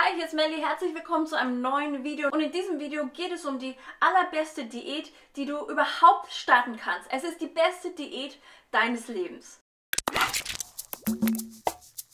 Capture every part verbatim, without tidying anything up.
Hi, hier ist Melli, herzlich willkommen zu einem neuen Video und in diesem Video geht es um die allerbeste Diät, die du überhaupt starten kannst. Es ist die beste Diät deines Lebens.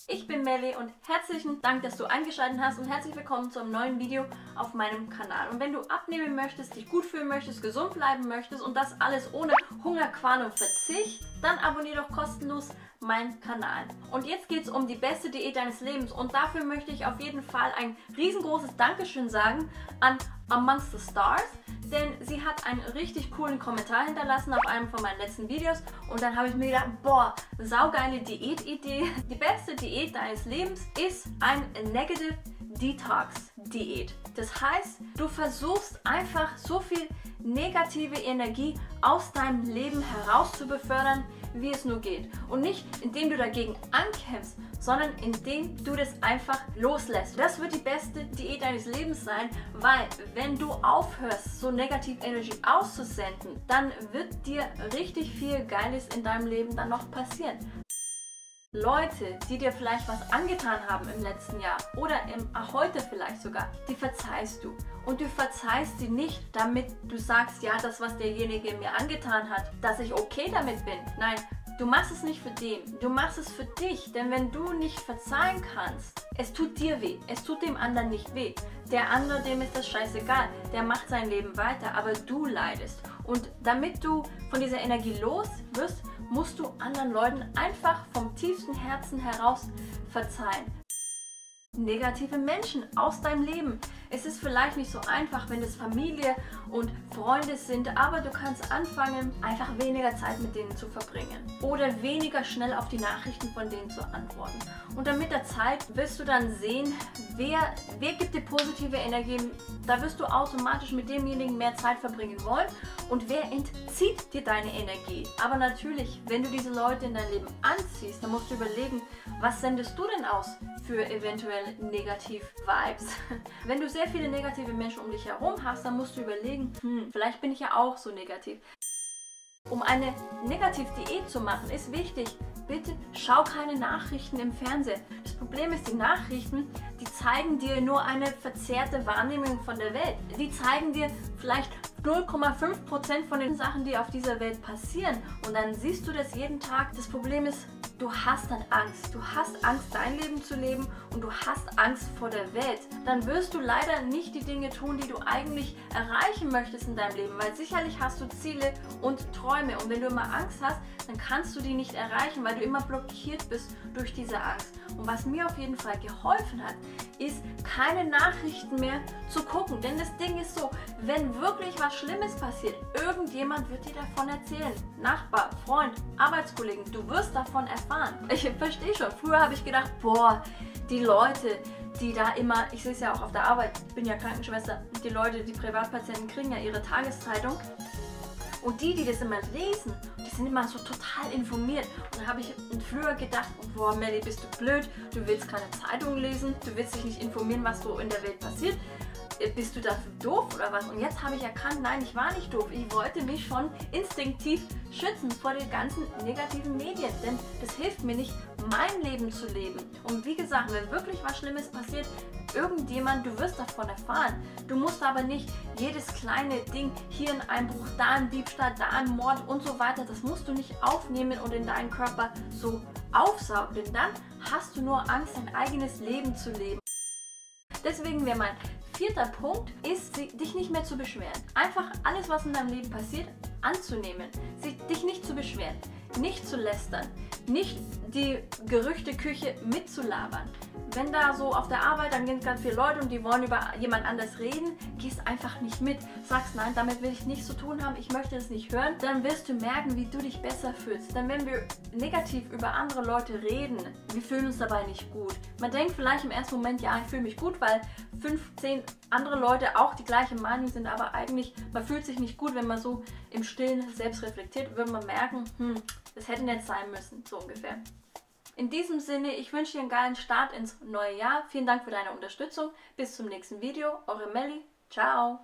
Ich bin Melli und herzlichen Dank, dass du eingeschaltet hast und herzlich willkommen zu einem neuen Video auf meinem Kanal. Und wenn du abnehmen möchtest, dich gut fühlen möchtest, gesund bleiben möchtest und das alles ohne Hunger, Qual und Verzicht, dann abonniere doch kostenlos meinen Kanal. Und jetzt geht es um die beste Diät deines Lebens und dafür möchte ich auf jeden Fall ein riesengroßes Dankeschön sagen an Amongst the Stars, denn sie hat einen richtig coolen Kommentar hinterlassen auf einem von meinen letzten Videos und dann habe ich mir gedacht, boah, saugeile Diätidee. Die beste Diät deines Lebens ist ein Negative Detox Diät. Das heißt, du versuchst einfach so viel negative Energie aus deinem Leben heraus zu befördern, wie es nur geht. Und nicht, indem du dagegen ankämpfst, sondern indem du das einfach loslässt. Das wird die beste Diät deines Lebens sein, weil wenn du aufhörst, so negativ Energie auszusenden, dann wird dir richtig viel Geiles in deinem Leben dann noch passieren. Leute, die dir vielleicht was angetan haben im letzten Jahr oder im heute vielleicht sogar, die verzeihst du. Und du verzeihst sie nicht, damit du sagst, ja, das, was derjenige mir angetan hat, dass ich okay damit bin. Nein, du machst es nicht für den, du machst es für dich, denn wenn du nicht verzeihen kannst, es tut dir weh, es tut dem anderen nicht weh. Der andere, dem ist das scheißegal, der macht sein Leben weiter, aber du leidest. Und damit du von dieser Energie los wirst, musst du anderen Leuten einfach vom tiefsten Herzen heraus verzeihen. Negative Menschen aus deinem Leben. Es ist vielleicht nicht so einfach, wenn es Familie und Freunde sind, aber du kannst anfangen, einfach weniger Zeit mit denen zu verbringen oder weniger schnell auf die Nachrichten von denen zu antworten. Und dann mit der Zeit wirst du dann sehen, wer, wer gibt dir positive Energie. Da wirst du automatisch mit demjenigen mehr Zeit verbringen wollen und wer entzieht dir deine Energie. Aber natürlich, wenn du diese Leute in dein Leben anziehst, dann musst du überlegen, was sendest du denn aus für eventuell Negativ-Vibes. Wenn du sehr viele negative Menschen um dich herum hast, dann musst du überlegen, hm, vielleicht bin ich ja auch so negativ. Um eine Negativ-Diät zu machen, ist wichtig, bitte schau keine Nachrichten im Fernsehen. Das Problem ist, die Nachrichten, die zeigen dir nur eine verzerrte Wahrnehmung von der Welt. Die zeigen dir vielleicht null Komma fünf Prozent von den Sachen, die auf dieser Welt passieren. Und dann siehst du das jeden Tag. Das Problem ist, du hast dann Angst. Du hast Angst, dein Leben zu leben und du hast Angst vor der Welt. Dann wirst du leider nicht die Dinge tun, die du eigentlich erreichen möchtest in deinem Leben, weil sicherlich hast du Ziele und Träume und wenn du immer Angst hast, dann kannst du die nicht erreichen, weil du immer blockiert bist durch diese Angst. Und was mir auf jeden Fall geholfen hat, ist, keine Nachrichten mehr zu gucken, denn das Ding ist so, wenn wirklich was Schlimmes passiert, irgendjemand wird dir davon erzählen. Nachbar, Freund, Arbeitskollegen, du wirst davon erfahren. Ich verstehe schon. Früher habe ich gedacht, boah, die Leute, die da immer, ich sehe es ja auch auf der Arbeit, ich bin ja Krankenschwester, die Leute, die Privatpatienten kriegen ja ihre Tageszeitung und die, die das immer lesen, die sind immer so total informiert. Und da habe ich früher gedacht, boah, Melli, bist du blöd, du willst keine Zeitung lesen, du willst dich nicht informieren, was so in der Welt passiert. Bist du dafür doof oder was? Und jetzt habe ich erkannt, nein, ich war nicht doof. Ich wollte mich schon instinktiv schützen vor den ganzen negativen Medien, denn das hilft mir nicht, mein Leben zu leben. Und wie gesagt, wenn wirklich was Schlimmes passiert, irgendjemand, du wirst davon erfahren. Du musst aber nicht jedes kleine Ding, hier ein Einbruch, da ein Diebstahl, da ein Mord und so weiter, das musst du nicht aufnehmen und in deinen Körper so aufsaugen, denn dann hast du nur Angst, dein eigenes Leben zu leben. Deswegen wäre mein vierter Punkt ist, dich nicht mehr zu beschweren. Einfach alles, was in deinem Leben passiert, anzunehmen. Dich nicht zu beschweren, nicht zu lästern, nicht die Gerüchteküche mitzulabern. Wenn da so auf der Arbeit, dann gehen ganz viele Leute und die wollen über jemand anders reden, gehst einfach nicht mit. Sagst, nein, damit will ich nichts zu tun haben, ich möchte das nicht hören. Dann wirst du merken, wie du dich besser fühlst. Denn wenn wir negativ über andere Leute reden, wir fühlen uns dabei nicht gut. Man denkt vielleicht im ersten Moment, ja, ich fühle mich gut, weil fünfzehn andere Leute auch die gleiche Meinung sind, aber eigentlich, man fühlt sich nicht gut, wenn man so im Stillen selbst reflektiert, wird man merken, hm, das hätte nicht sein müssen, so ungefähr. In diesem Sinne, ich wünsche dir einen geilen Start ins neue Jahr. Vielen Dank für deine Unterstützung. Bis zum nächsten Video. Eure Melli. Ciao.